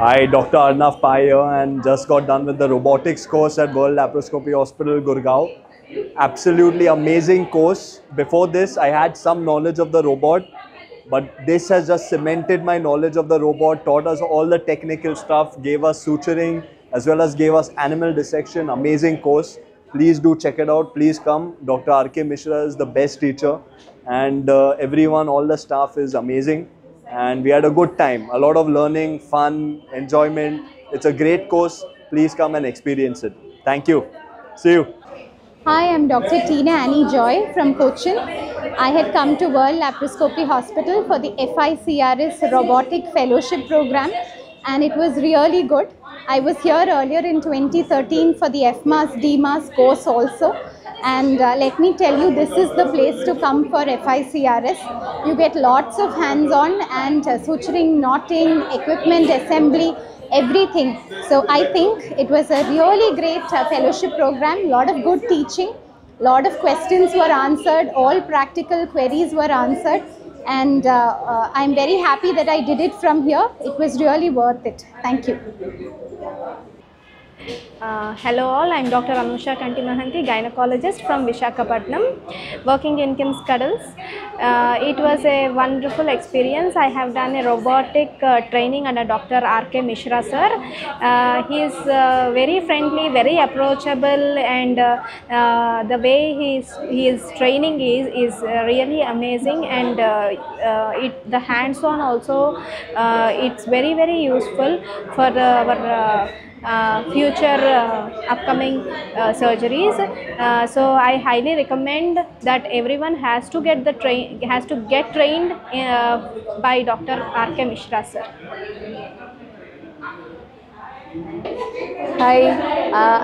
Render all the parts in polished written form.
Hi, Dr. Arnav Pai here, and just got done with the robotics course at World Laparoscopy Hospital, Gurgaon. Absolutely amazing course. Before this, I had some knowledge of the robot, but this has just cemented my knowledge of the robot, taught us all the technical stuff, gave us suturing, as well as gave us animal dissection. Amazing course. Please do check it out. Please come. Dr. R.K. Mishra is the best teacher, and everyone, all the staff is amazing. And we had a good time. A lot of learning, fun, enjoyment. It's a great course. Please come and experience it. Thank you. See you. Hi, I'm Dr. Tina Annie Joy from Cochin. I had come to World Laparoscopy Hospital for the FICRS Robotic Fellowship Program, and it was really good. I was here earlier in 2013 for the FMAS, DMAS course also. And let me tell you, this is the place to come for FICRS. You get lots of hands-on and suturing, knotting, equipment, assembly, everything. So I think it was a really great fellowship program, lot of good teaching, lot of questions were answered, all practical queries were answered, and I'm very happy that I did it from here. It was really worth it. Thank you. Hello all, I'm Dr. Anusha Kanti Mahanti, gynecologist from Visakhapatnam, working in Kim's Cuddles. It was a wonderful experience. I have done a robotic training under Dr. R.K. Mishra sir. He is very friendly, very approachable, and the way he is training is really amazing, and the hands-on also, it's very, very useful for our future upcoming surgeries. So I highly recommend that everyone has to get trained by Dr. R.K. Mishra sir. Hi,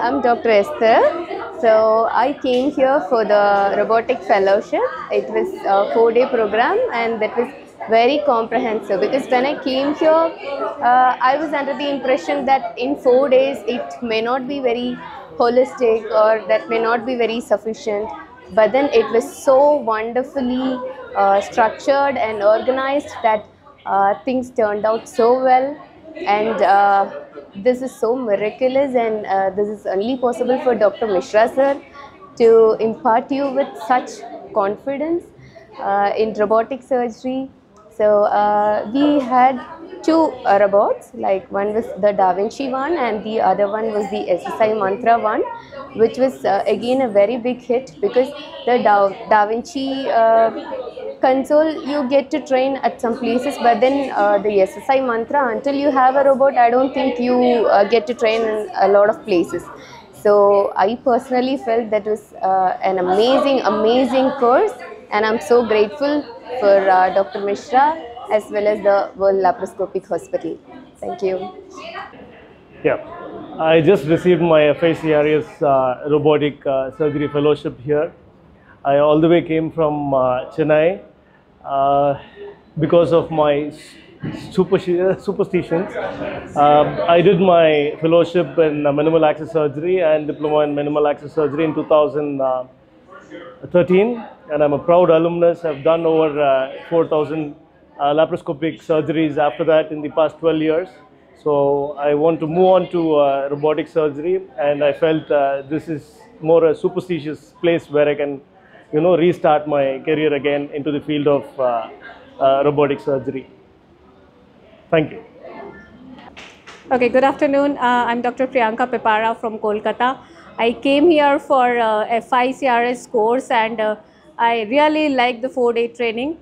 I'm Dr. Esther. So I came here for the robotic fellowship. It was a 4-day program, and that was very comprehensive, because when I came here, I was under the impression that in 4 days it may not be very holistic, or that may not be very sufficient, but then it was so wonderfully structured and organized that things turned out so well, and this is so miraculous, and this is only possible for Dr. Mishra sir to impart you with such confidence in robotic surgery. So we had two robots, like one was the Da Vinci one and the other one was the SSI Mantra one, which was again a very big hit, because the Da Vinci console you get to train at some places, but then the SSI Mantra, until you have a robot, I don't think you get to train in a lot of places. So I personally felt that was an amazing, amazing course, and I'm so grateful for Dr. Mishra as well as the World Laparoscopic Hospital. Thank you. Yeah, I just received my FICRS robotic surgery fellowship here. I all the way came from Chennai because of my superstitions. I did my fellowship in minimal access surgery and diploma in minimal access surgery in 2013, and I'm a proud alumnus. I've done over 4,000 laparoscopic surgeries after that in the past 12 years. So I want to move on to robotic surgery, and I felt this is more a superstitious place where I can, you know, restart my career again into the field of robotic surgery. Thank you. Okay, good afternoon. I'm Dr. Priyanka Pepara from Kolkata. I came here for FICRS course, and I really like the 4-day training.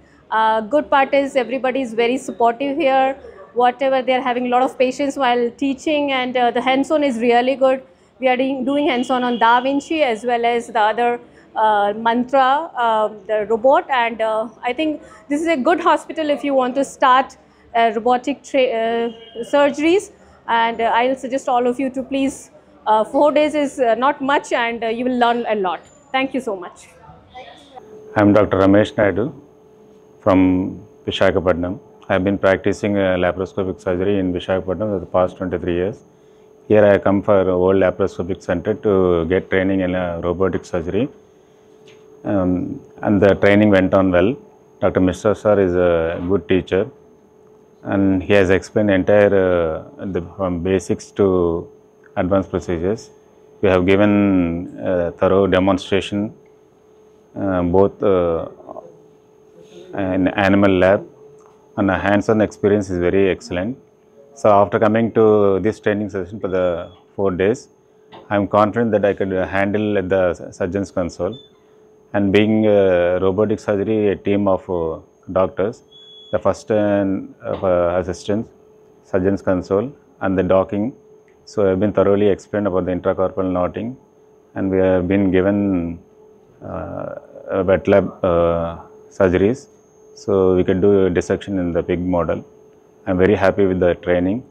Good part is everybody is very supportive here. Whatever, they're having a lot of patience while teaching, and the hands-on is really good. We are doing hands-on on Da Vinci as well as the other Mantra, the robot, and I think this is a good hospital if you want to start robotic surgeries, and I'll suggest all of you to please. 4 days is not much, and you will learn a lot. Thank you so much. I'm Dr. Ramesh Naidu from Visakhapatnam. I've been practicing laparoscopic surgery in Visakhapatnam for the past 23 years. Here I come for World Laparoscopic Center to get training in robotic surgery. And the training went on well. Dr. Mishra sir is a good teacher, and he has explained entire from basics to advanced procedures. We have given thorough demonstration both in animal lab, and a hands-on experience is very excellent. So after coming to this training session for the 4 days, I am confident that I could handle at the surgeon's console. And being robotic surgery, a team of doctors, the first assistant, surgeon's console, and the docking. So I have been thoroughly explained about the intracorporeal knotting, and we have been given wet lab surgeries. So we can do a dissection in the pig model. I am very happy with the training.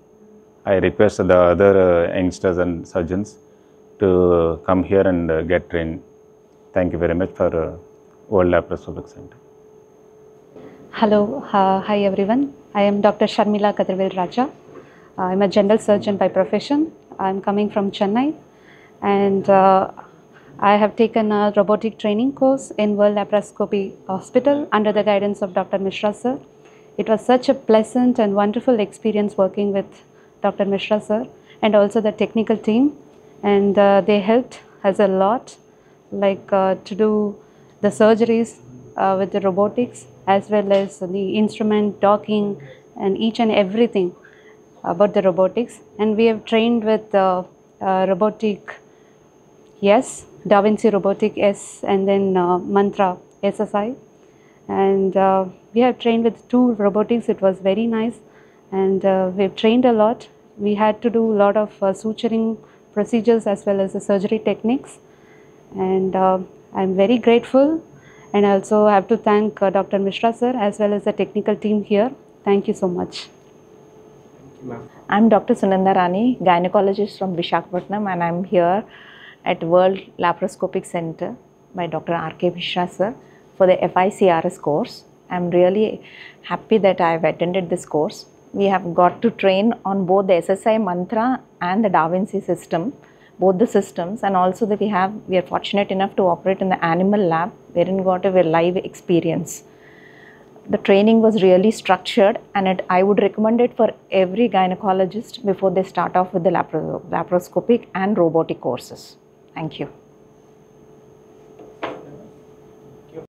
I request the other youngsters and surgeons to come here and get trained. Thank you very much for World Laparoscopy Center. Hello, hi everyone. I am Dr. Sharmila Kadirvel Raja. I am a general surgeon by profession. I am coming from Chennai, and I have taken a robotic training course in World Laparoscopy Hospital under the guidance of Dr. Mishra sir. It was such a pleasant and wonderful experience working with Dr. Mishra sir and also the technical team, and they helped us a lot, like to do the surgeries with the robotics as well as the instrument docking and each and everything about the robotics. And we have trained with robotic yes, Da Vinci robotic S, and then Mantra SSI, and we have trained with 2 robotics. It was very nice, and we have trained a lot. We had to do a lot of suturing procedures as well as the surgery techniques, and I'm very grateful, and also I have to thank Dr. Mishra sir as well as the technical team here. Thank you so much. I'm Dr. Sunanda Rani, gynecologist from Visakhapatnam, and I'm here at World Laparoscopic Center by Dr. R.K. Mishra sir for the FICRS course. I'm really happy that I've attended this course. We have got to train on both the SSI Mantra and the Da Vinci system, both the systems, and also that we are fortunate enough to operate in the animal lab wherein we got a live experience. The training was really structured, and I would recommend it for every gynecologist before they start off with the laparoscopic and robotic courses. Thank you.